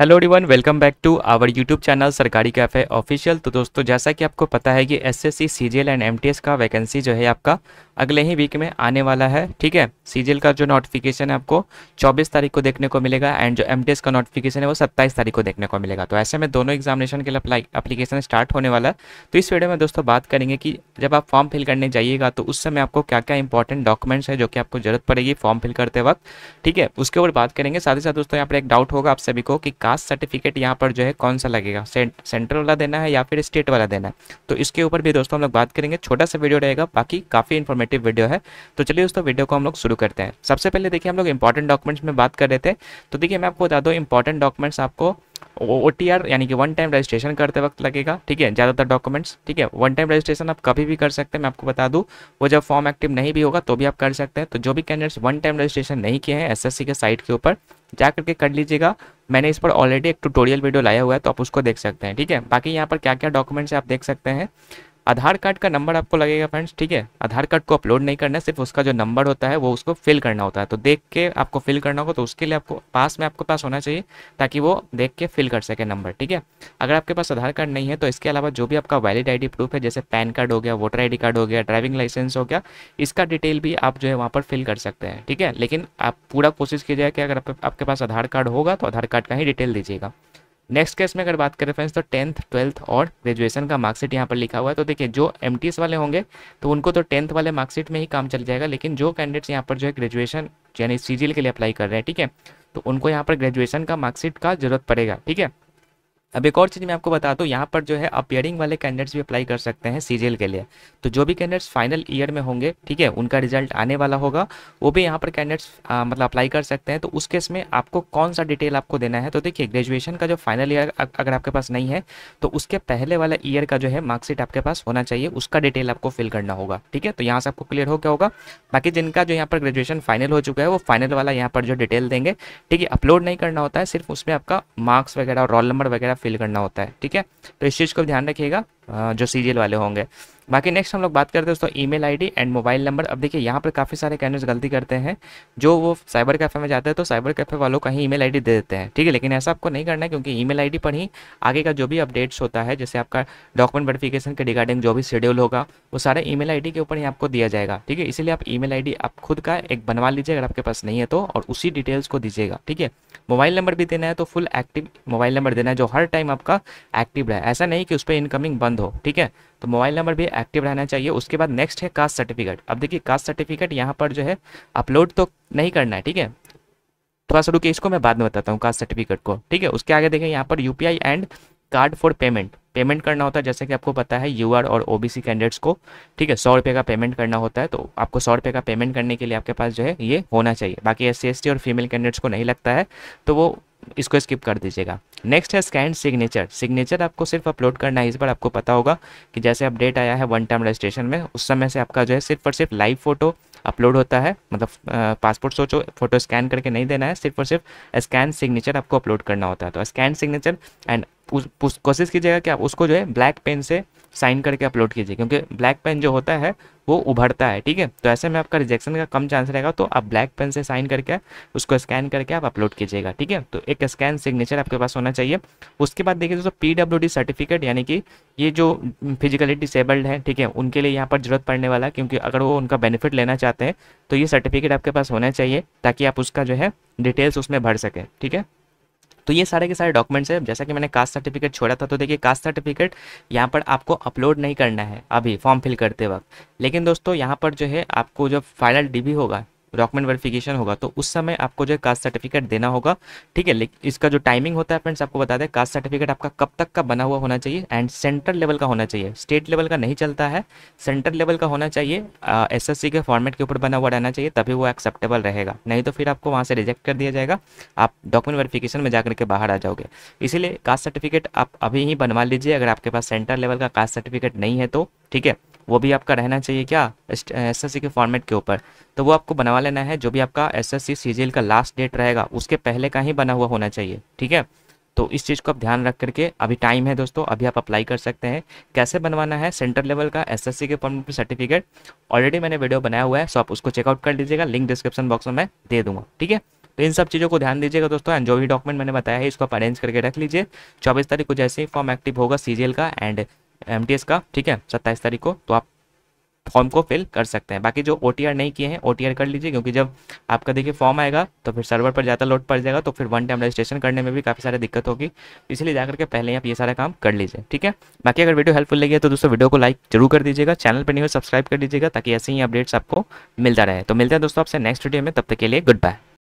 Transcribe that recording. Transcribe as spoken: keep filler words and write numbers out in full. Hello everyone, welcome back to our YouTube channel सरकारी cafe official. तो दोस्तों, जैसा कि आपको पता है कि एसएससी सीजीएल एंड एमटीएस का वैकेंसी जो है आपका अगले ही वीक में आने वाला है, ठीक है। सीजीएल का जो नोटिफिकेशन है आपको चौबीस तारीख को देखने को मिलेगा एंड जो एमटीएस का नोटिफिकेशन है वो सत्ताईस तारीख को देखने को मिलेगा। तो ऐसे में दोनों एग्जामिनेशन के लिए अप्लीकेशन स्टार्ट होने वाला है। तो इस वीडियो में दोस्तों बात करेंगे कि जब आप फॉर्म फिल करने जाइएगा तो उस समय आपको क्या क्या इंपॉर्टेंट डॉक्यूमेंट्स है जो कि आपको जरूरत पड़ेगी फॉर्म फिल करते वक्त, ठीक है, उसके ऊपर बात करेंगे। साथ ही साथ दोस्तों यहाँ पर एक डाउट होगा आप सभी को कि कास्ट सर्टिफिकेट यहाँ पर जो है कौन सा लगेगा, सेंट्रल वाला देना है या फिर स्टेट वाला देना है, तो इसके ऊपर भी दोस्तों हम लोग बात करेंगे। छोटा सा वीडियो रहेगा, बाकी काफ़ी इन्फॉर्मेटिव वीडियो है। तो चलिए दोस्तों वीडियो को हम लोग शुरू करते हैं। सबसे पहले देखिए हम लोग इंपॉर्टेंट डॉक्यूमेंट्स में बात कर रहे थे, तो देखिए मैं आपको बता दूँ इंपॉर्टेंट डॉक्यूमेंट्स आपको ओ टी आर यानी कि वन टाइम रजिस्ट्रेशन करते वक्त लगेगा, ठीक है, ज़्यादातर डॉक्यूमेंट्स, ठीक है। वन टाइम रजिस्ट्रेशन आप कभी भी कर सकते हैं, मैं आपको बता दूं, वो जब फॉर्म एक्टिव नहीं भी होगा तो भी आप कर सकते हैं। तो जो भी कैंडिडेट्स वन टाइम रजिस्ट्रेशन नहीं किए हैं एसएससी के साइट के ऊपर जा करके कर लीजिएगा। मैंने इस पर ऑलरेडी एक ट्यूटोरियल वीडियो लाया हुआ है तो आप उसको देख सकते हैं, ठीक है। बाकी यहाँ पर क्या क्या डॉक्यूमेंट्स आप देख सकते हैं। आधार कार्ड का नंबर आपको लगेगा फ्रेंड्स, ठीक है। आधार कार्ड को अपलोड नहीं करना है, सिर्फ उसका जो नंबर होता है वो उसको फिल करना होता है, तो देख के आपको फिल करना होगा। तो उसके लिए आपको पास में आपके पास होना चाहिए ताकि वो देख के फिल कर सके नंबर, ठीक है। अगर आपके पास आधार कार्ड नहीं है तो इसके अलावा जो भी आपका वैलिड आई डी प्रूफ है जैसे पैन कार्ड हो गया, वोटर आई डी कार्ड हो गया, ड्राइविंग लाइसेंस हो गया, इसका डिटेल भी आप जो है वहाँ पर फिल कर सकते हैं, ठीक है। लेकिन आप पूरा कोशिश कीजिए कि अगर आपके पास आधार कार्ड होगा तो आधार कार्ड का ही डिटेल दीजिएगा। नेक्स्ट केस में अगर बात करें फ्रेंड्स तो टेंथ, ट्वेल्थ और ग्रेजुएशन का मार्कशीट यहाँ पर लिखा हुआ है। तो देखिए जो एमटीएस वाले होंगे तो उनको तो टेंथ वाले मार्कशीट में ही काम चल जाएगा, लेकिन जो कैंडिडेट्स यहाँ पर जो है ग्रेजुएशन यानी सीजीएल के लिए अप्लाई कर रहे हैं, ठीक है, तो उनको यहाँ पर ग्रेजुएशन का मार्कशीट का जरूरत पड़ेगा, ठीक है। अब एक और चीज़ मैं आपको बता दूँ, यहाँ पर जो है अपियरिंग वाले कैंडिडेट्स भी अप्लाई कर सकते हैं सीजीएल के लिए। तो जो भी कैंडिडेट्स फाइनल ईयर में होंगे, ठीक है, उनका रिजल्ट आने वाला होगा, वो भी यहाँ पर कैंडिडेट्स मतलब अप्लाई कर सकते हैं। तो उस केस में आपको कौन सा डिटेल आपको देना है, तो देखिए ग्रेजुएशन का जो फाइनल ईयर अगर आपके पास नहीं है तो उसके पहले वाला ईयर का जो है मार्कशीट आपके पास होना चाहिए, उसका डिटेल आपको फिल करना होगा, ठीक है। तो यहाँ से आपको क्लियर हो क्या होगा। बाकी जिनका जो यहाँ पर ग्रेजुएशन फाइनल हो चुका है वो फाइनल वाला यहाँ पर जो डिटेल देंगे, ठीक है, अपलोड नहीं करना होता है, सिर्फ उसमें आपका मार्क्स वगैरह और रोल नंबर वगैरह फिल करना होता है, ठीक है। तो इस चीज़ को ध्यान रखिएगा जो सीजीएल वाले होंगे। बाकी नेक्स्ट हम लोग बात करते हैं दोस्तों email ID and mobile number. अब देखिए यहाँ पर काफ़ी सारे कैंडिडेट्स गलती करते हैं, जो वो साइबर कैफ़े में जाते हैं तो साइबर कैफ़े वालों का ही ईमेल आईडी दे देते हैं, ठीक है, लेकिन ऐसा आपको नहीं करना है क्योंकि ईमेल आईडी पर ही आगे का जो भी अपडेट्स होता है जैसे आपका डॉक्यूमेंट वेरिफिकेशन के रिगार्डिंग जो भी शेड्यूल होगा वो सारे ईमेल आईडी के ऊपर ही आपको दिया जाएगा, ठीक है। इसीलिए आप ईमेल आईडी आप खुद का एक बनवा लीजिए अगर आपके पास नहीं है तो, और उसी डिटेल्स को दीजिएगा, ठीक है। मोबाइल नंबर भी देना है तो फुल एक्टिव मोबाइल नंबर देना है जो हर टाइम आपका एक्टिव रहे, ऐसा नहीं कि उस पर इनकमिंग बंद हो, ठीक है। तो मोबाइल नंबर भी एक्टिव रहना चाहिए। उसके बाद नेक्स्ट है कास्ट सर्टिफिकेट। अब देखिए कास्ट सर्टिफिकेट यहाँ पर जो है अपलोड तो नहीं करना है, ठीक है, थोड़ा सा रुकिए, इसको मैं बाद में बताता हूँ कास्ट सर्टिफिकेट को, ठीक है। उसके आगे देखें यहाँ पर UPI and card for payment payment करना होता है, जैसे कि आपको पता है यूआर और ओबीसी कैंडिडेट्स को, ठीक है, सौ रुपये का पेमेंट करना होता है। तो आपको सौ रुपये का पेमेंट करने के लिए आपके पास जो है ये होना चाहिए। बाकी एससी एसटी और फीमेल कैंडिडेट्स को नहीं लगता है तो वो इसको स्किप कर दीजिएगा। नेक्स्ट है स्कैन सिग्नेचर। सिग्नेचर आपको सिर्फ अपलोड करना है। इस बार आपको पता होगा कि जैसे अपडेट आया है वन टाइम रजिस्ट्रेशन में, उस समय से आपका जो है सिर्फ और सिर्फ लाइव फोटो अपलोड होता है, मतलब पासपोर्ट सोचो फोटो स्कैन करके नहीं देना है, सिर्फ और सिर्फ स्कैन सिग्नेचर आपको अपलोड करना होता है। तो स्कैन सिग्नेचर एंड कोशिश कीजिएगा कि आप उसको जो है ब्लैक पेन से साइन करके अपलोड कीजिए, क्योंकि ब्लैक पेन जो होता है वो उभरता है, ठीक है। तो ऐसे में आपका रिजेक्शन का कम चांस रहेगा, तो आप ब्लैक पेन से साइन करके उसको स्कैन करके आप अपलोड कीजिएगा, ठीक है। तो एक स्कैन सिग्नेचर आपके पास होना चाहिए। उसके बाद देखिए दोस्तों पीडब्ल्यूडी सर्टिफिकेट, यानी कि ये जो फिजिकली डिसेबल्ड है, ठीक है, उनके लिए यहाँ पर जरूरत पड़ने वाला है, क्योंकि अगर वो उनका बेनिफिट लेना चाहते हैं तो ये सर्टिफिकेट आपके पास होना चाहिए ताकि आप उसका जो है डिटेल्स उसमें भर सकें, ठीक है। तो ये सारे के सारे डॉक्यूमेंट्स हैं। जैसा कि मैंने कास्ट सर्टिफिकेट छोड़ा था, तो देखिए कास्ट सर्टिफिकेट यहाँ पर आपको अपलोड नहीं करना है अभी फॉर्म फिल करते वक्त, लेकिन दोस्तों यहाँ पर जो है आपको जो फाइनल डीबी होगा, डॉक्यूमेंट वेरिफिकेशन होगा, तो उस समय आपको जो है कास्ट सर्टिफिकेट देना होगा, ठीक है। लेकिन इसका जो टाइमिंग होता है फ्रेंड्स आपको बता दें, कास्ट सर्टिफिकेट आपका कब तक का बना हुआ होना चाहिए एंड सेंट्रल लेवल का होना चाहिए, स्टेट लेवल का नहीं चलता है, सेंट्रल लेवल का होना चाहिए, एसएससी के फॉर्मेट के ऊपर बना हुआ रहना चाहिए, तभी वो एक्सेप्टेबल रहेगा, नहीं तो फिर आपको वहाँ से रिजेक्ट कर दिया जाएगा, आप डॉक्यूमेंट वेरिफिकेशन में जाकर के बाहर आ जाओगे। इसीलिए कास्ट सर्टिफिकेट आप अभी ही बनवा लीजिए अगर आपके पास सेंट्रल लेवल का कास्ट सर्टिफिकेट नहीं है तो, ठीक है। वो भी आपका रहना चाहिए क्या एसएससी के फॉर्मेट के ऊपर, तो वो आपको बनवा लेना है। जो भी आपका एसएससी सीजीएल का लास्ट डेट रहेगा उसके पहले का ही बना हुआ होना चाहिए, ठीक है। तो इस चीज़ को आप ध्यान रख करके, अभी टाइम है दोस्तों, अभी आप अप्लाई कर सकते हैं। कैसे बनवाना है सेंट्रल लेवल का एसएससी के फॉर्मेट पर सर्टिफिकेट, ऑलरेडी मैंने वीडियो बनाया हुआ है, सो आप उसको चेकआउट कर लीजिएगा, लिंक डिस्क्रिप्शन बॉक्स में मैं दे दूँगा, ठीक है। तो इन सब चीज़ों को ध्यान दीजिएगा दोस्तों। जो भी डॉक्यूमेंट मैंने बताया है इसको आप अरेंज करके रख लीजिए। चौबीस तारीख को जैसे ही फॉर्म एक्टिव होगा सीजीएल का एंड एमटीएस का, ठीक है, सत्ताईस तारीख को तो आप फॉर्म को फिल कर सकते हैं। बाकी जो ओटीआर नहीं किए हैं ओटीआर कर लीजिए, क्योंकि जब आपका देखिए फॉर्म आएगा तो फिर सर्वर पर ज़्यादा लोड पड़ जाएगा, तो फिर वन टाइम रजिस्ट्रेशन करने में भी काफ़ी सारी दिक्कत होगी, इसलिए जाकर के पहले ही आप ये सारा काम कर लीजिए, ठीक है। बाकी अगर वीडियो हेल्पफुल लगी है तो दोस्तों वीडियो को लाइक जरूर कर दीजिएगा, चैनल पर नहीं हो सब्सक्राइब कर दीजिएगा, ताकि ऐसे ही अपडेट्स आपको मिलता रहे। तो मिलते हैं दोस्तों आपसे नेक्स्ट वीडियो में, तब तक के लिए गुड बाय।